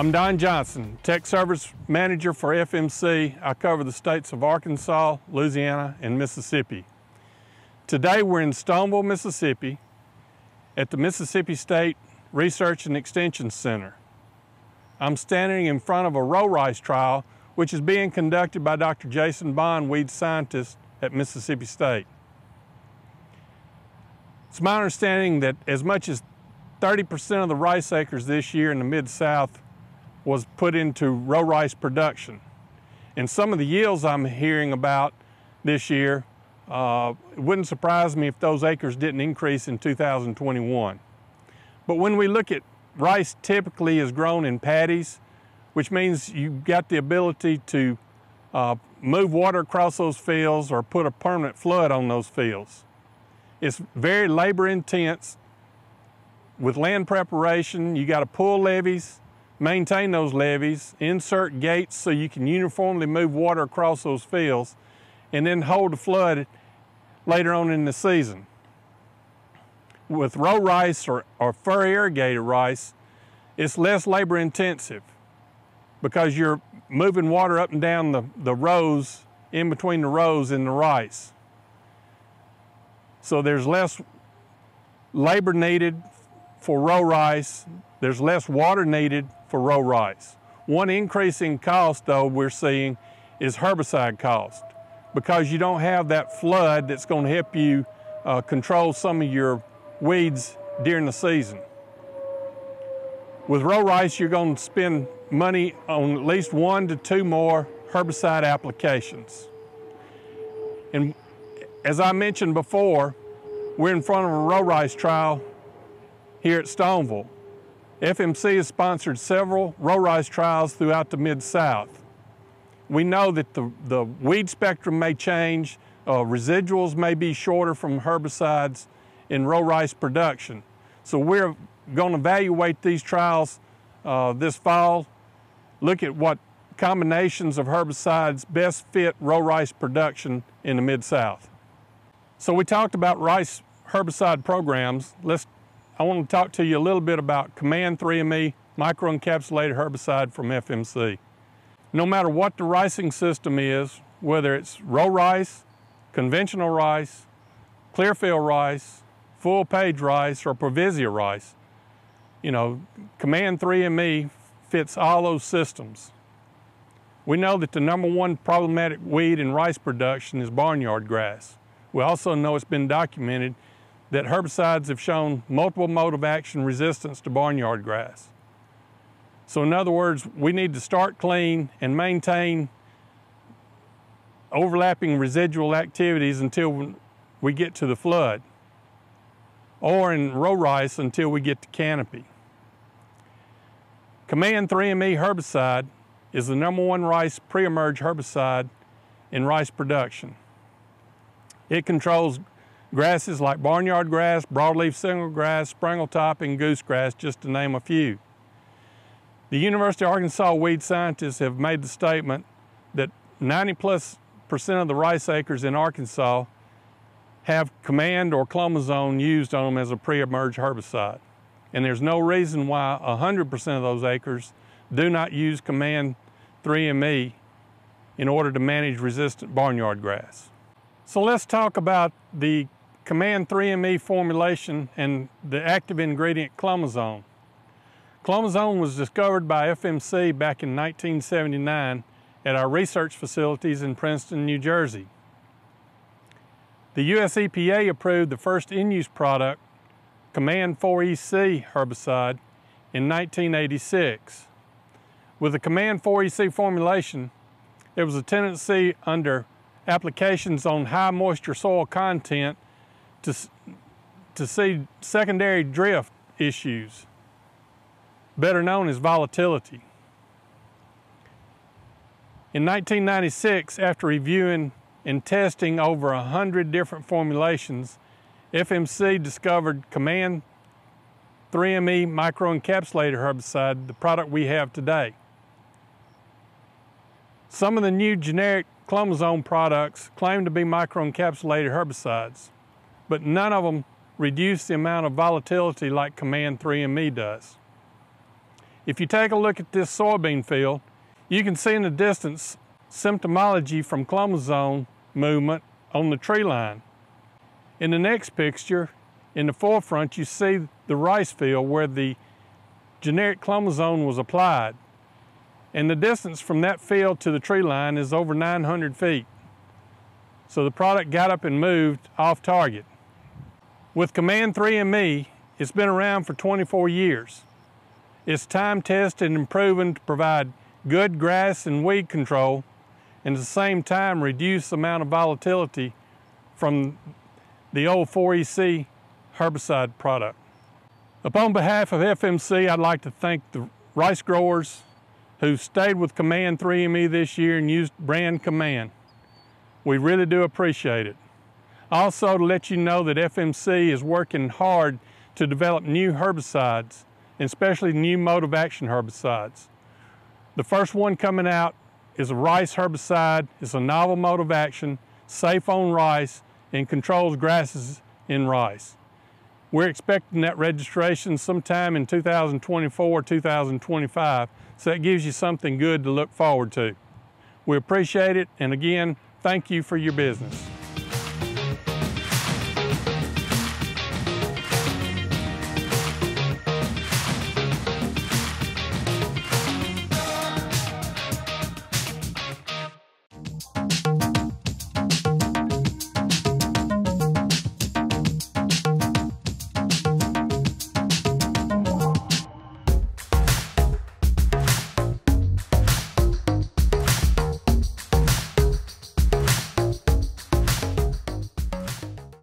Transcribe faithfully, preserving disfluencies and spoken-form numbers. I'm Don Johnson, Tech Service Manager for F M C. I cover the states of Arkansas, Louisiana, and Mississippi. Today we're in Stoneville, Mississippi at the Mississippi State Research and Extension Center. I'm standing in front of a row rice trial which is being conducted by Doctor Jason Bond, weed scientist at Mississippi State. It's my understanding that as much as thirty percent of the rice acres this year in the Mid-South was put into row rice production. And some of the yields I'm hearing about this year, uh, it wouldn't surprise me if those acres didn't increase in two thousand twenty-one. But when we look at rice, typically is grown in paddies, which means you've got the ability to uh, move water across those fields or put a permanent flood on those fields. It's very labor intense. With land preparation, you got to pull levees, maintain those levees, insert gates so you can uniformly move water across those fields, and then hold the flood later on in the season. With row rice or, or furrow irrigated rice, it's less labor intensive because you're moving water up and down the, the rows, in between the rows in the rice. So there's less labor needed for row rice, there's less water needed for row rice. One increase in cost, though, we're seeing is herbicide cost, because you don't have that flood that's going to help you uh, control some of your weeds during the season. With row rice, you're going to spend money on at least one to two more herbicide applications. And as I mentioned before, we're in front of a row rice trial here at Stoneville. F M C has sponsored several row rice trials throughout the Mid-South. We know that the, the weed spectrum may change, uh, residuals may be shorter from herbicides in row rice production. So we're going to evaluate these trials uh, this fall, look at what combinations of herbicides best fit row rice production in the Mid-South. So we talked about rice herbicide programs. Let's I want to talk to you a little bit about Command three M E microencapsulated herbicide from F M C. No matter what the ricing system is, whether it's row rice, conventional rice, Clearfield rice, full page rice, or Provisia rice, you know, Command three M E fits all those systems. We know that the number one problematic weed in rice production is barnyard grass. We also know it's been documented that herbicides have shown multiple mode of action resistance to barnyard grass. So in other words, we need to start clean and maintain overlapping residual activities until we get to the flood, or in row rice until we get to canopy. Command three M E herbicide is the number one rice pre-emerge herbicide in rice production. It controls grasses like barnyard grass, broadleaf single grass, sprangletop, and goosegrass, just to name a few. The University of Arkansas weed scientists have made the statement that ninety plus percent of the rice acres in Arkansas have Command or clomazone used on them as a pre-emerge herbicide. And there's no reason why one hundred percent of those acres do not use Command three M E in order to manage resistant barnyard grass. So let's talk about the Command three M E formulation and the active ingredient clomazone. Clomazone was discovered by F M C back in nineteen seventy-nine at our research facilities in Princeton, New Jersey. The U S E P A approved the first in-use product, Command four E C herbicide, in nineteen eighty-six. With the Command four E C formulation, there was a tendency under applications on high moisture soil content to, to see secondary drift issues, better known as volatility. In nineteen ninety-six, after reviewing and testing over a hundred different formulations, F M C discovered Command three M E microencapsulated herbicide, the product we have today. Some of the new generic clomazone products claim to be microencapsulated herbicides, but none of them reduce the amount of volatility like Command three M E does. If you take a look at this soybean field, you can see in the distance symptomology from chromosome movement on the tree line. In the next picture, in the forefront, you see the rice field where the generic chromosome was applied. And the distance from that field to the tree line is over nine hundred feet. So the product got up and moved off target. With Command three M E, it's been around for twenty-four years. It's time tested and proven to provide good grass and weed control, and at the same time reduce the amount of volatility from the old four E C herbicide product. Upon behalf of F M C, I'd like to thank the rice growers who stayed with Command three M E this year and used brand Command. We really do appreciate it. Also, to let you know that F M C is working hard to develop new herbicides, especially new mode of action herbicides. The first one coming out is a rice herbicide. It's a novel mode of action, safe on rice, and controls grasses in rice. We're expecting that registration sometime in two thousand twenty-four, two thousand twenty-five, so that gives you something good to look forward to. We appreciate it, and again, thank you for your business.